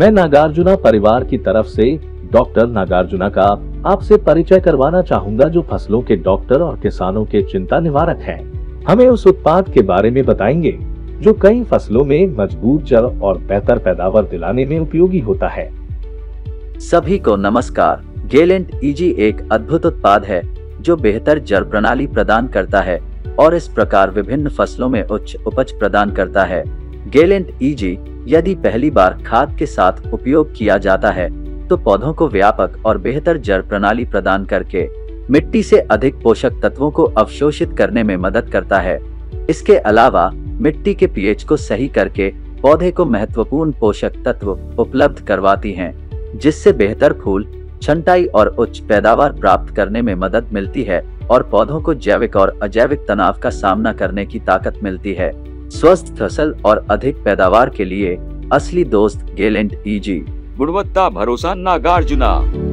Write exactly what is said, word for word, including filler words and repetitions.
मैं नागार्जुना परिवार की तरफ से डॉक्टर नागार्जुना का आपसे परिचय करवाना चाहूँगा, जो फसलों के डॉक्टर और किसानों के चिंता निवारक है। हमें उस उत्पाद के बारे में बताएंगे जो कई फसलों में मजबूत जड़ और बेहतर पैदावार दिलाने में उपयोगी होता है। सभी को नमस्कार। गैलेंट ईजी एक अद्भुत उत्पाद है जो बेहतर जड़ प्रणाली प्रदान करता है और इस प्रकार विभिन्न फसलों में उच्च उपज प्रदान करता है। गैलेंट ईजी यदि पहली बार खाद के साथ उपयोग किया जाता है तो पौधों को व्यापक और बेहतर जड़ प्रणाली प्रदान करके मिट्टी से अधिक पोषक तत्वों को अवशोषित करने में मदद करता है। इसके अलावा मिट्टी के पीएच को सही करके पौधे को महत्वपूर्ण पोषक तत्व उपलब्ध करवाती हैं, जिससे बेहतर फूल, छंटाई और उच्च पैदावार प्राप्त करने में मदद मिलती है और पौधों को जैविक और अजैविक तनाव का सामना करने की ताकत मिलती है। स्वस्थ फसल और अधिक पैदावार के लिए असली दोस्त गैलेंट ईजी। गुणवत्ता भरोसा नागार्जुना।